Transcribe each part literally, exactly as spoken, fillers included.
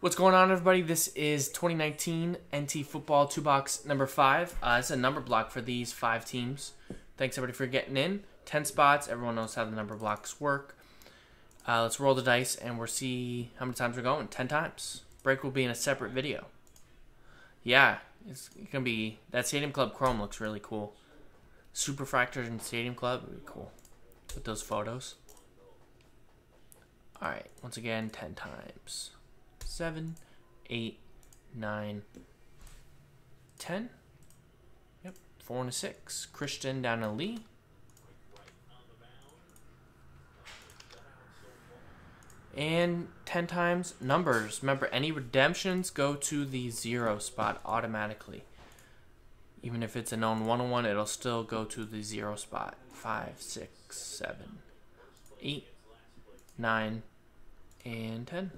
What's going on, everybody? This is twenty nineteen N T Football two Box number five. Uh, it's a number block for these five teams. Thanks, everybody, for getting in. ten spots. Everyone knows how the number blocks work. Uh, let's roll the dice, and we'll see how many times we're going. ten times. Break will be in a separate video. Yeah, it's going to be... That Stadium Club Chrome looks really cool. Super Fractors and Stadium Club would be cool with those photos. All right, once again, ten times. Seven, eight, nine, ten. Yep, four and a six. Christian down to Lee. And ten times numbers. Remember, any redemptions go to the zero spot automatically. Even if it's a known one oh one, it'll still go to the zero spot. Five, six, seven, eight, nine, and ten.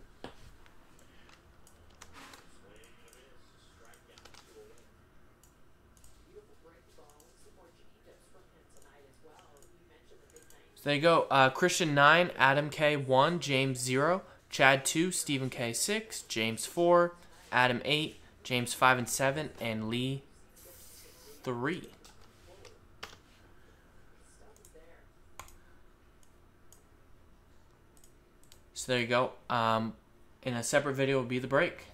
There you go. Uh, Christian nine, Adam K one, James zero, Chad two, Stephen K six, James four, Adam eight, James five and seven, and Lee three. So there you go. Um, in a separate video will be the break.